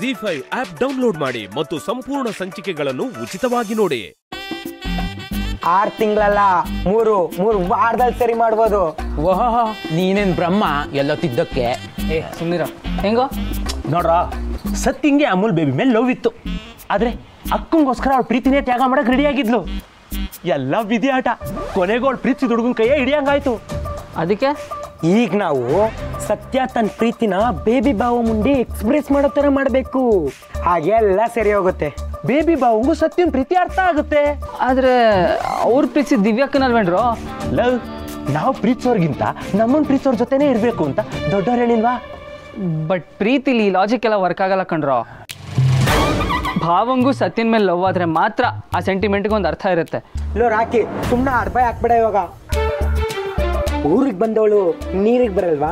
Zee5 app download ಮಾಡಿ ಮತ್ತು ಸಂಪೂರ್ಣ ಸಂಚಿಕೆಗಳನ್ನು ಉಚಿತವಾಗಿ ನೋಡಿ. 6 ತಿಂಗಳಲ್ಲ 3 ವಾರದಲ್ಲಿ ಸರಿ ಮಾಡಬಹುದು. ವಾಹ್ ನೀನೇನ್ ಬ್ರಹ್ಮ ಎಲ್ಲ ತಿದ್ದಕ್ಕೆ. ಏ ಸುಮ್ಮನಿರ. ಹೆಂಗೋ ನೋಡ್ರಾ ಸತ್ಯಂಗೆ ಅಮೂಲ್ ಬೇಬಿ ಮೇಲೆ ಲವ್ ಇತ್ತು. ಆದ್ರೆ ಅಕ್ಕಂಗೋಸ್ಕರ ಅವಳು ಪ್ರೀತಿನೇ ತ್ಯಾಗ ಮಾಡಕ್ಕೆ ರೆಡಿ ಆಗಿದ್ಲು. ಎಲ್ಲ ವಿಧಿ ಆಟ. ಕೊನೆಗೆ ಅವಳು ಪ್ರೀತಿ ಹುಡುಗನ ಕೈಯ ಹಿಡಿಯಂಗಾಯ್ತು. ಅದಕ್ಕೆ ಈಗ ನಾವು ಸತ್ಯ ತನ್ನ ಪ್ರೀತಿನ ಬೇಬಿ ಬಾವ ಮುಂದೆ ಎಕ್ಸ್ಪ್ರೆಸ್ ಮಾಡೋ ಥರ ಮಾಡಬೇಕು. ಹಾಗೆಲ್ಲ ಸರಿ ಹೋಗುತ್ತೆ. ಬೇಬಿ ಬಾವಂಗೂ ಸತ್ಯನ ಪ್ರೀತಿ ಅರ್ಥ ಆಗುತ್ತೆ. ಆದರೆ ಅವ್ರ ಪ್ರೀತಿ ದಿವ್ಯಾಕನಲ್ವೇನ್ರೋ? ಲವ್ ನಾವು ಪ್ರೀತಿಸೋರ್ಗಿಂತ ನಮ್ಮನ್ನು ಪ್ರೀತಿಸೋರ್ ಜೊತೆನೇ ಇರಬೇಕು ಅಂತ ದೊಡ್ಡವ್ರು ಹೇಳಿಲ್ವಾ? ಬಟ್ ಪ್ರೀತಿಲಿ ಲಾಜಿಕ್ ಎಲ್ಲ ವರ್ಕ್ ಆಗಲ್ಲ ಕಣ್ರೋ. ಭಾವಂಗೂ ಸತ್ಯನ ಮೇಲೆ ಲವ್ ಆದರೆ ಮಾತ್ರ ಆ ಸೆಂಟಿಮೆಂಟ್ಗೆ ಒಂದು ಅರ್ಥ ಇರುತ್ತೆ. ಇಲ್ಲೋ ರಾಕಿ ಸುಮ್ಮನೆ ಅರ್ಬಾಯ್ ಹಾಕ್ಬೇಡ. ಇವಾಗ ಊರಿಗೆ ಬಂದವಳು ನೀರಿಗೆ ಬರಲ್ವಾ?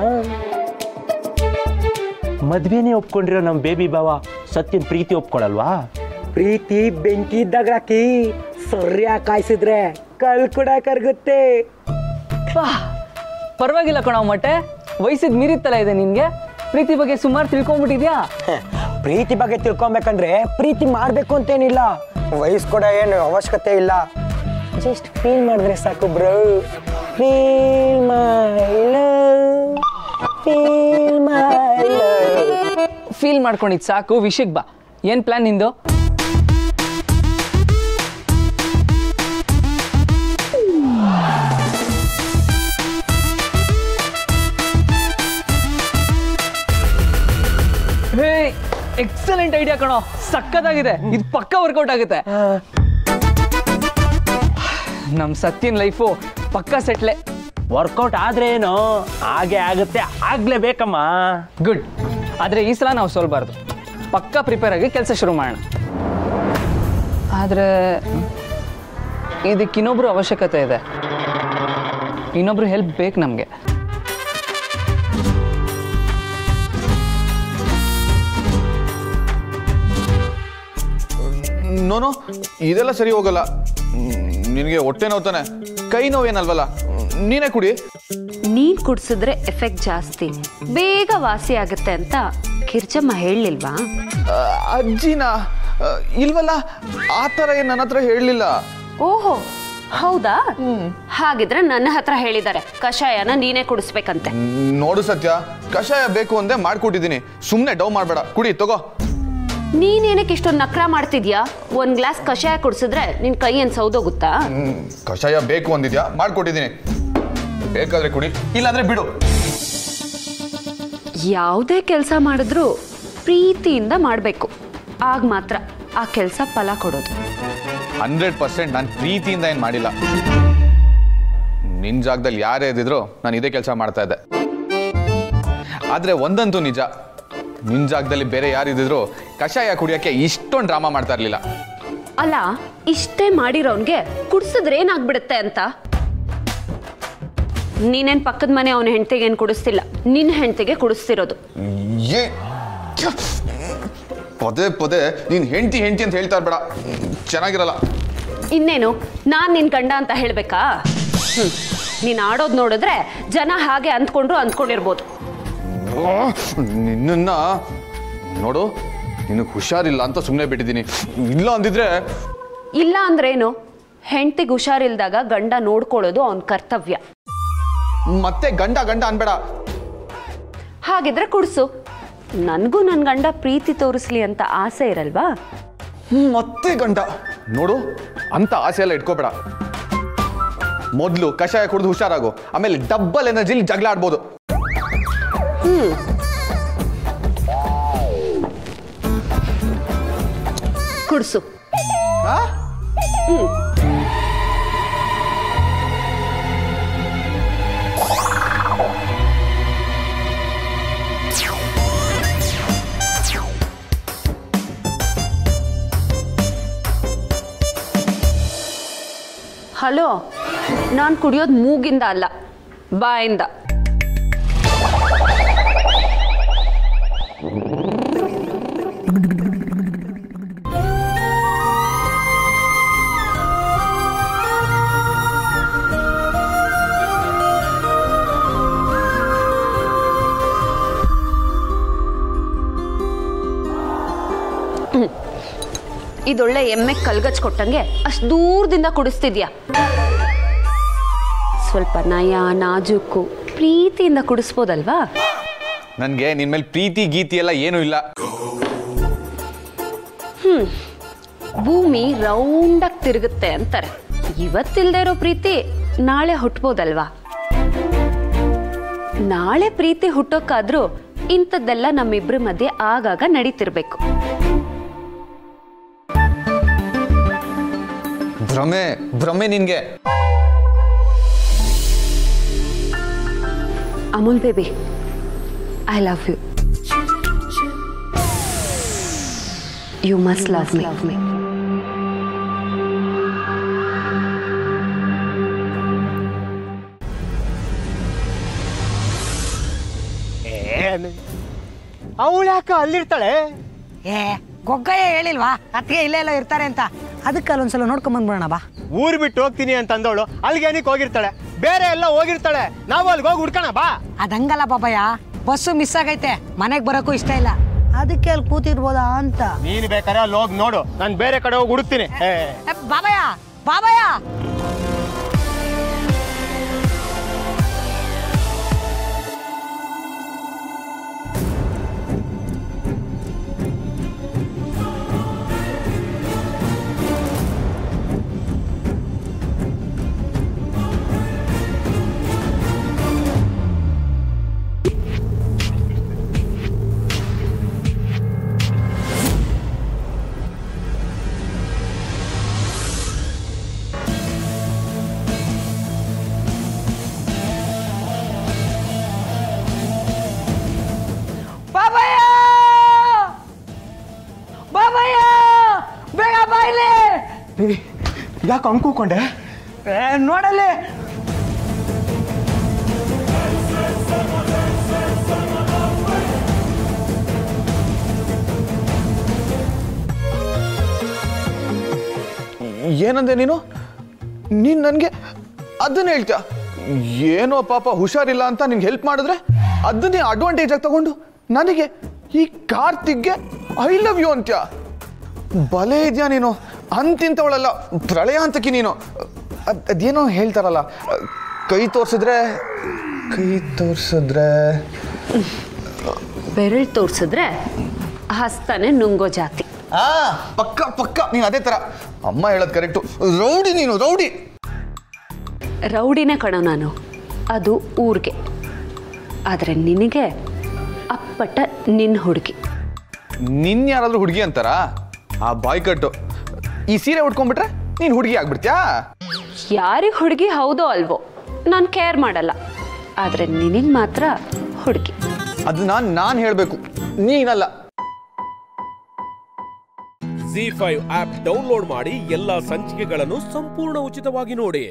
ಮದ್ವೆನೇ ಒಪ್ಕೊಂಡಿರೋ ನಮ್ಮ ಬೇಬಿ ಬಾವ ಸತ್ಯನ ಪ್ರೀತಿ ಒಪ್ಕೊಳಲ್ವಾ? ಪ್ರೀತಿ ಬೆಂಕಿ ಇದ್ದಾಗ ರಾಕಿ, ಸರಿಯಾಗಿ ಕಾಯಿಸಿದ್ರೆ ಕಲ್ ಕೂಡ ಕರಗುತ್ತೆ. ಪರವಾಗಿಲ್ಲ ಕಣೋ ಮೊಟ್ಟೆ, ವಯಸ್ಸಿದ ಮೀರಿತ್ತಲ್ಲ ಇದೆ ನಿನ್ಗೆ. ಪ್ರೀತಿ ಬಗ್ಗೆ ಸುಮಾರು ತಿಳ್ಕೊಂಡ್ಬಿಟ್ಟಿದ್ಯಾ? ಪ್ರೀತಿ ಬಗ್ಗೆ ತಿಳ್ಕೊಬೇಕಂದ್ರೆ ಪ್ರೀತಿ ಮಾಡಬೇಕು ಅಂತೇನಿಲ್ಲ, ವಯಸ್ಸು ಕೂಡ ಏನು ಅವಶ್ಯಕತೆ ಇಲ್ಲ. ಜಸ್ಟ್ ಫೀಲ್ ಮಾಡಿದ್ರೆ ಸಾಕು bro. Feel my love, feel my love. Feel ಮಾಡ್ಕೊಂಡಿದ್ ಸಾಕು, ವಿಷಯಕ್ಕೆ ಬಾ. ಏನ್ ಪ್ಲಾನ್ ನಿಂದು? ಹೇ ಎಕ್ಸಲೆಂಟ್ ಐಡಿಯಾ ಕಣೋ, ಸಕ್ಕತ್ತಾಗಿದೆ. ಇದು ಪಕ್ಕಾ ವರ್ಕೌಟ್ ಆಗುತ್ತೆ. ನಮ್ಮ ಸತ್ಯನ್ ಲೈಫು ಪಕ್ಕಾ ಸೆಟ್ಲೆ. ವರ್ಕೌಟ್ ಆದ್ರೆ ಏನು, ಹಾಗೆ ಆಗುತ್ತೆ, ಆಗ್ಲೇಬೇಕಮ್ಮ. ಗುಡ್. ಆದರೆ ಈ ಸಲ ನಾವು ಸೋಲ್ಬಾರ್ದು. ಪಕ್ಕಾ ಪ್ರಿಪೇರ್ ಆಗಿ ಕೆಲಸ ಶುರು ಮಾಡೋಣ. ಆದರೆ ಇದಕ್ಕಿನ್ನೊಬ್ರು ಅವಶ್ಯಕತೆ ಇದೆ. ಇನ್ನೊಬ್ರು ಹೆಲ್ಪ್ ಬೇಕು ನಮಗೆ. ನೋನು ಇದೆಲ್ಲ ಸರಿ ಹೋಗಲ್ಲ. ನಿನಗೆ ಹೊಟ್ಟೆ ನೋವು ತಾನೆ, ಕೈ ನೋವೇನಲ್ವಲ್ಲ? ನೀನೇ ಕುಡಿ. ನೀನ್ ಕುಡಿಸಿದ್ರೆ ಎಫೆಕ್ಟ್ ಜಾಸ್ತಿ, ಬೇಗ ವಾಸಿ ಆಗುತ್ತೆ ಅಂತ ಕಿರ್ಚಮ್ಮ ಹೇಳಲಿಲ್ವಾ? ಅಜ್ಜಿನ ಇಲ್ವಲ್ಲ, ಆ ಥರ ಏನು ನನ್ನ ಹತ್ರ ಹೇಳಲಿಲ್ಲ. ಓಹೋ ಹೌದಾ, ಹಾಗಿದ್ರೆ ನನ್ನ ಹತ್ರ ಹೇಳಿದ್ದಾರೆ ಕಷಾಯನ ನೀನೇ ಕುಡಿಸ್ಬೇಕಂತೆ. ನೋಡು ಸತ್ಯ, ಕಷಾಯ ಬೇಕು ಅಂದೆ ಮಾಡ್ಕೊಟ್ಟಿದ್ದೀನಿ, ಸುಮ್ಮನೆ ಡೌ ಮಾಡಬೇಡ. ಕುಡಿ ತಗೋ. ನೀನೇನಕ್ಕೆ ಇಷ್ಟೊಂದು ನಕ್ರ ಮಾಡ್ತಿದ್ಯಾ? ಒಂದು ಗ್ಲಾಸ್ ಕಷಾಯ ಕುಡಿಸಿದ್ರೆ ನಿನ್ನ ಕೈ ಏನು ಸೌದೋಗುತ್ತಾ? ಕಷಾಯ ಬೇಕು ಅಂದಿದ್ಯಾ, ಮಾಡ್ಕೊಟ್ಟಿದ್ದೀನಿ, ಬೇಕಾದ್ರೆ ಕುಡಿ, ಇಲ್ಲಾಂದ್ರೆ ಬಿಡು. ಯಾವುದೇ ಕೆಲಸ ಮಾಡಿದ್ರೂ ಪ್ರೀತಿಯಿಂದ ಮಾಡಬೇಕು, ಆಗ ಮಾತ್ರ ಆ ಕೆಲಸ ಫಲ ಕೊಡೋದು. 100% ನಾನು ಪ್ರೀತಿಯಿಂದ ಏನು ಮಾಡಿಲ್ಲ. ನಿನ್ನ ಜಾಗದಲ್ಲಿ ಯಾರೇ ಇದ್ದಿದ್ರು ನಾನು ಇದೇ ಕೆಲಸ ಮಾಡ್ತಾ ಇದ್ದೆ. ಆದರೆ ಒಂದಂತೂ ನಿಜ, ನಿನ್ನ ಜಾಗದಲ್ಲಿ ಬೇರೆ ಯಾರಿದ್ರು ಕಷಾಯ ಕುಡಿಯೋಕ್ಕೆ ಇಷ್ಟೊಂದು ಡ್ರಾಮಾ ಮಾಡ್ತಾ ಇರಲಿಲ್ಲ. ಅಲ್ಲ, ಇಷ್ಟೇ ಮಾಡಿರೋನ್ಗೆ ಕುಡಿಸಿದ್ರೆ ಏನಾಗ್ಬಿಡುತ್ತೆ ಅಂತ? ನೀನೇನು ಪಕ್ಕದ ಮನೆ ಅವನ ಹೆಂಡತಿಗೆ ಏನು ಕುಡಿಸ್ತಿಲ್ಲ, ನಿನ್ನ ಹೆಂಡತಿಗೆ ಕುಡಿಸ್ತಿರೋದು. ಏ ಪದೇ ಪದೇ ನೀನು ಹೆಂಡತಿ ಹೆಂಡತಿ ಅಂತ ಹೇಳ್ತಾ ಇರಬೇಡ, ಚೆನ್ನಾಗಿರಲ್ಲ. ಇನ್ನೇನು, ನಾನು ನಿನ್ನ ಗಂಡ ಅಂತ ಹೇಳಬೇಕಾ? ನೀನು ಆಡೋದು ನೋಡಿದ್ರೆ ಜನ ಹಾಗೆ ಅಂದ್ಕೊಂಡಿರ್ಬೋದು. ನಿನ್ನ ನೋಡು, ನಿನಗೆ ಹುಷಾರಿಲ್ಲ ಅಂತ ಸುಮ್ಮನೆ ಬಿಟ್ಟಿದ್ದೀನಿ. ಇಲ್ಲ ಅಂದಿದ್ರೆ ಇಲ್ಲ ಅಂದ್ರೇನು? ಹೆಂಡತಿಗೆ ಹುಷಾರಿಲ್ದಾಗ ಗಂಡ ನೋಡ್ಕೊಳ್ಳೋದು ಅವನ ಕರ್ತವ್ಯ. ಮತ್ತೆ ಗಂಡ ಗಂಡ ಅನ್ಬೇಡ. ಹಾಗಿದ್ರೆ ಕುಡಿಸು. ನನಗೂ ನನ್ನ ಗಂಡ ಪ್ರೀತಿ ತೋರಿಸ್ಲಿ ಅಂತ ಆಸೆ ಇರಲ್ವಾ? ಮತ್ತೆ ಗಂಡ ನೋಡು ಅಂತ ಆಸೆ ಎಲ್ಲ ಇಟ್ಕೋಬೇಡ. ಮೊದಲು ಕಷಾಯ ಕುಡಿದು ಹುಷಾರಾಗು, ಆಮೇಲೆ ಡಬ್ಬಲ್ ಎನರ್ಜಿಲಿ ಜಗಳ ಆಡ್ಬೋದು. ಕುಡಿಸು. ಹಲೋ, ನಾನು ಕುಡಿಯೋದು ಮೂಗಿಂದ ಅಲ್ಲ, ಬಾಯಿಂದ. ಇದೊಳ್ಳೆ ಎಮ್ಮೆ ಕಲ್ಗಚ್ ಕೊಟ್ಟಂಗೆ ಅಷ್ಟು ದೂರದಿಂದ ಕುಡಿಸ್ತಿದ್ಯಾ? ಸ್ವಲ್ಪ ನಯ ನಾಜೂಕು ಪ್ರೀತಿಯಿಂದ ಕುಡಿಸ್ಬೋದಲ್ವಾ? ನನಗೆ ನಿನ್ನ ಮೇಲೆ ಪ್ರೀತಿ ಗೀತಿ ಎಲ್ಲ ಏನೂ ಇಲ್ಲ. ಭೂಮಿ ರೌಂಡಾಗಿ ತಿರುಗುತ್ತೆ ಅಂತಾರೆ. ಇವತ್ತಿಲ್ಲದೆ ಇರೋ ಪ್ರೀತಿ ನಾಳೆ ಹುಟ್ಟಬೋದಲ್ವಾ? ನಾಳೆ ಪ್ರೀತಿ ಹುಟ್ಟೋಕ್ಕಾದ್ರೂ ಇಂಥದ್ದೆಲ್ಲ ನಮ್ಮಿಬ್ಬರ ಮಧ್ಯೆ ಆಗಾಗ ನಡೀತಿರ್ಬೇಕು. ಭ್ರಮೆ ಭ್ರಮೆ ನಿನ್ಗೆ. Amul baby, I love you. You must love me. ಅವಳು ಯಾಕೆ ಅಲ್ಲಿರ್ತಾಳೆ? ಏ ಗೊಗ್ಗಯ್ಯ ಹೇಳಿಲ್ವಾ ಅತ್ತಿಗೆ ಇಲ್ಲೇ ಎಲ್ಲ ಇರ್ತಾರೆ ಅಂತ? ಅದಕ್ಕೆ ಅಲ್ಲೊಂದ್ಸಲ ನೋಡ್ಕೊಂಡ್ ಬಂದ್ಬಿಡೋಣ ಬಾ. ಊರ್ ಬಿಟ್ಟು ಹೋಗ್ತೀನಿ ಅಂತ ಅಂದವಳು ಅಲ್ಲಿಗೆ ಏನಕ್ಕೆ ಹೋಗಿರ್ತಾಳೆ? ಬೇರೆ ಎಲ್ಲ ಹೋಗಿರ್ತಾಳೆ, ನಾವು ಅಲ್ಲಿಗೆ ಹೋಗಿ ಹುಡ್ಕೋಣ ಬಾ. ಅದಂಗಲ್ಲ ಬಾಬಯ್ಯ, ಬಸ್ಸು ಮಿಸ್ ಆಗೈತೆ, ಮನೆಗೆ ಬರೋಕ್ಕೂ ಇಷ್ಟ ಇಲ್ಲ, ಅದಕ್ಕೆ ಅಲ್ಲಿ ಕೂತಿರ್ಬೋದಾ ಅಂತ. ನೀನು ಬೇಕಾದ್ರೆ ಅಲ್ಲಿ ಹೋಗಿ ನೋಡು, ನಾನು ಬೇರೆ ಕಡೆ ಹೋಗಿ ಹುಡುಕ್ತೀನಿ. ಬಾಬಯ್ಯ ಬಾಬಯ್ಯ ಯಾಕೆ ಅಂಗ್ ಕೂಕೊಂಡೆ? ನೋಡಲ್ಲಿ ಏನಂದೆ ನೀನು? ನೀನ್ ನನ್ಗೆ ಅದನ್ನ ಹೇಳ್ತೀಯ? ಏನೋ ಪಾಪ ಹುಷಾರಿಲ್ಲ ಅಂತ ನಿನ್ಗೆ ಹೆಲ್ಪ್ ಮಾಡಿದ್ರೆ ಅದನ್ನೇ ಅಡ್ವಾಂಟೇಜ್ ಆಗಿ ತಗೊಂಡು ನನಗೆ ಈ ಕಾರ್ತಿಕ್ಗೆ ಐ ಲವ್ ಯು ಅಂತ್ಯ? ಬಲೆ ಇದೆಯಾ ನೀನು? ಅಂತಿಂಥವಳಲ್ಲ, ಪ್ರಳಯ ಅಂತಕಿ ನೀನು. ಅದೇನೋ ಹೇಳ್ತಾರಲ್ಲ, ಕೈ ತೋರಿಸಿದ್ರೆ ಬೆರಳು ತೋರಿಸಿದ್ರೆ ಹಸ್ತಾನೆ ನುಂಗೋ ಜಾತಿ. ಪಕ್ಕ ಪಕ್ಕ ನೀನು ಅದೇ ಥರ. ಅಮ್ಮ ಹೇಳೋದು ಕರೆಕ್ಟು, ರೌಡಿ ನೀನು, ರೌಡಿ. ರೌಡಿನೇ ಕಣೋ ನಾನು, ಅದು ಊರಿಗೆ. ಆದರೆ ನಿನಗೆ ಅಪ್ಪಟ ನಿನ್ನ ಹುಡುಗಿ. ನಿನ್ನ ಯಾರಾದರೂ ಹುಡುಗಿ ಅಂತಾರಾ? ಆ ಬಾಯ್ಕಟ್ಟು ಈ ಸೀರೆ ಉಟ್ಕೊಂಡ್ಬಿಟ್ರೆ ನೀನು ಹುಡುಗಿ ಆಗ್ಬಿಡ್ತೀಯಾ? ಯಾರಿಗೆ ಹುಡುಗಿ ಹೌದೋ ಅಲ್ವೋ ನಾನು ಕೇರ್ ಮಾಡಲ್ಲ, ಆದರೆ ನಿನಗೆ ಮಾತ್ರ ಹುಡುಗಿ. ಅದನ್ನ ನಾನು ಹೇಳಬೇಕು, ನೀನಲ್ಲ. Zee5 ಆಪ್ ಡೌನ್ಲೋಡ್ ಮಾಡಿ ಎಲ್ಲ ಸಂಚಿಕೆಗಳನ್ನು ಸಂಪೂರ್ಣ ಉಚಿತವಾಗಿ ನೋಡಿ.